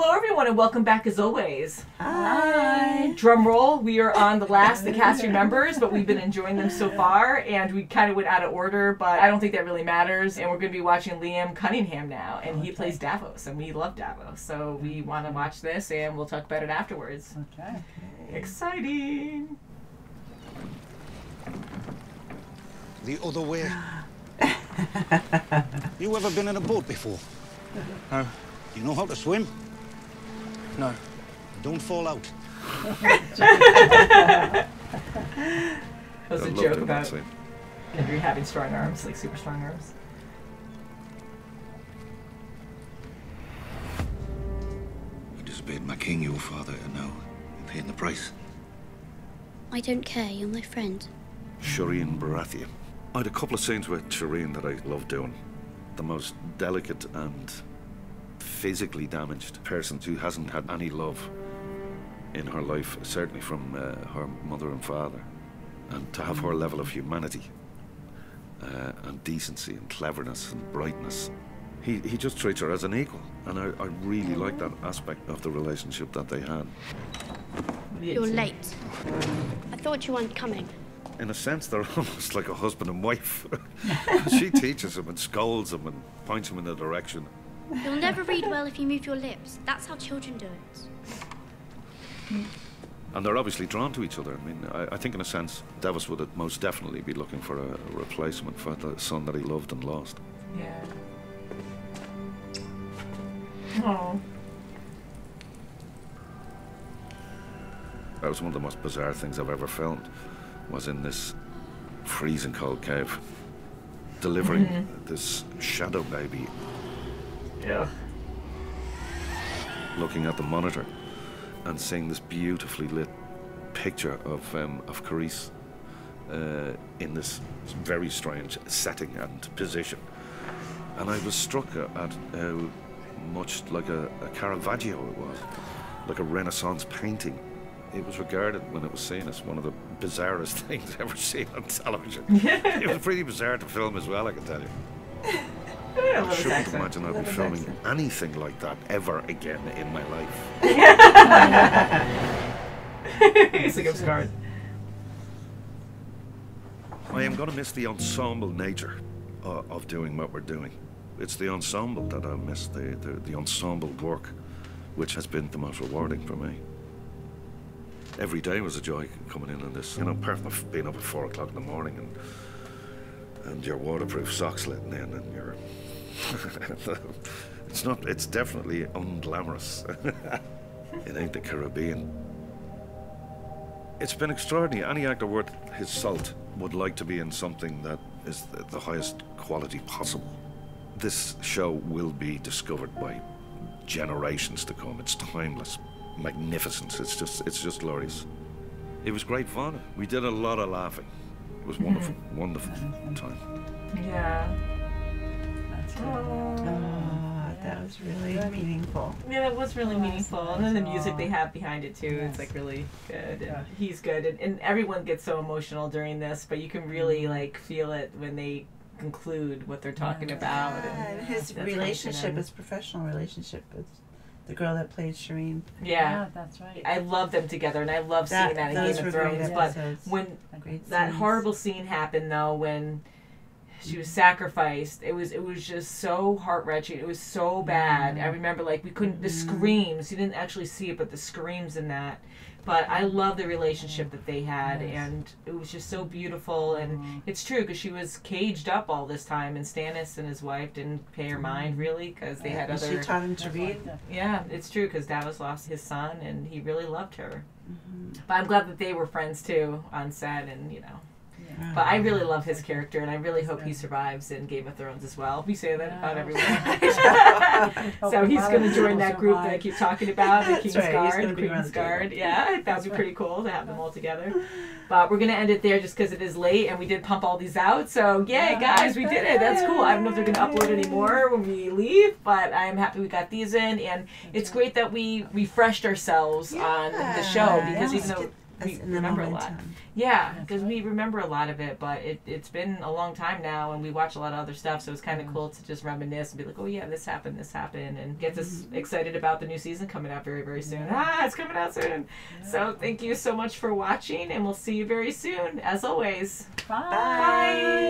Hello, everyone, and welcome back as always. Hi. Drum roll, we are on the last the cast remembers, but we've been enjoying them so far, and we kind of went out of order, but I don't think that really matters, and we're going to be watching Liam Cunningham now, and he plays Davos, and we love Davos, so we want to watch this, and we'll talk about it afterwards. Okay. Exciting. The other way. You ever been in a boat before? No. You know how to swim? No. Don't fall out. That was a joke about if you're having strong arms, like super strong arms. You disobeyed my king, your father, and now you're paying the price. I don't care, you're my friend. Shireen Baratheon. I had a couple of scenes with Shireen that I loved doing. The most delicate and physically damaged person who hasn't had any love in her life, certainly from her mother and father, and to have her level of humanity and decency and cleverness and brightness, he just treats her as an equal, and I really like that aspect of the relationship that they had. You're late. I thought you weren't coming. In a sense, they're almost like a husband and wife. She teaches him and scolds him and points him in a direction. You'll never read well if you move your lips. That's how children do it. And they're obviously drawn to each other. I mean, I think in a sense, Davos would most definitely be looking for a replacement for the son that he loved and lost. Yeah. Oh. That was one of the most bizarre things I've ever filmed, was in this freezing cold cave, delivering this shadow baby. Yeah. Looking at the monitor and seeing this beautifully lit picture of Carice in this very strange setting and position, and I was struck at much like a Caravaggio, it was like a Renaissance painting. It was regarded, when it was seen, as one of the bizarrest things ever seen on television. It was pretty bizarre to film as well, I can tell you. I shouldn't imagine I'd be filming anything like that ever again in my life. He's like, I'm scarred. I am going to miss the ensemble nature of doing what we're doing. It's the ensemble that I miss, the ensemble work, which has been the most rewarding for me. Every day was a joy coming in on this, you know, apart from being up at 4 o'clock in the morning and your waterproof socks letting in and your... It's not, it's definitely unglamorous. It ain't the Caribbean. It's been extraordinary. Any actor worth his salt would like to be in something that is the highest quality possible. This show will be discovered by generations to come. It's timeless, magnificent. It's just glorious. It was great fun. We did a lot of laughing. It was wonderful, wonderful time. Yeah. Oh, that was really meaningful. Yeah, that was really meaningful. And then the music they have behind it too, it's like really good. And he's good, and everyone gets so emotional during this, but you can really like feel it when they conclude what they're talking about. And his relationship, his professional relationship with the girl that played Shireen. Yeah, that's right. I love them together, and I love seeing that in Game of Thrones. But when that horrible scene happened, though, when she was sacrificed, it was just so heart-wrenching. It was so bad. I remember, like, we couldn't, the screams, you didn't actually see it, but the screams in that. But I love the relationship that they had, and it was just so beautiful. And it's true, because she was caged up all this time, and Stannis and his wife didn't pay her mind, really, because they had other... She taught him to read. Yeah, it's true, because Davos lost his son, and he really loved her. But I'm glad that they were friends, too, on set, and, you know. But I really love his character, and I really hope he survives in Game of Thrones as well. We say that about everyone. So he's going to join that group that I keep talking about, the King's Guard, the Queen's Guard. Yeah, that would be pretty cool to have them all together. But we're going to end it there just because it is late, and we did pump all these out. So, yay, guys, we did it. That's cool. I don't know if they're going to upload any more when we leave, but I'm happy we got these in. And it's great that we refreshed ourselves on the show, because even though... we remember a lot. Yeah, because we remember a lot of it, but it's been a long time now, and we watch a lot of other stuff, so it's kind of cool to just reminisce and be like, oh yeah, this happened, and gets us excited about the new season coming out very, very soon. Ah, it's coming out soon. Yeah. So thank you so much for watching, and we'll see you very soon, as always. Bye. Bye.